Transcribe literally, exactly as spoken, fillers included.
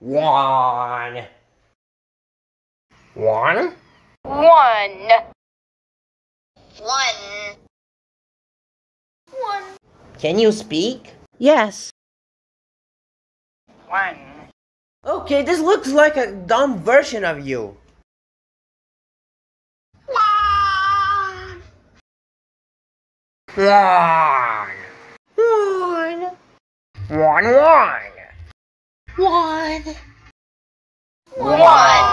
One. One? One. One. One. Can you speak? Yes. One. Okay, this looks like a dumb version of you. One. One. One. One. One. One. One. One.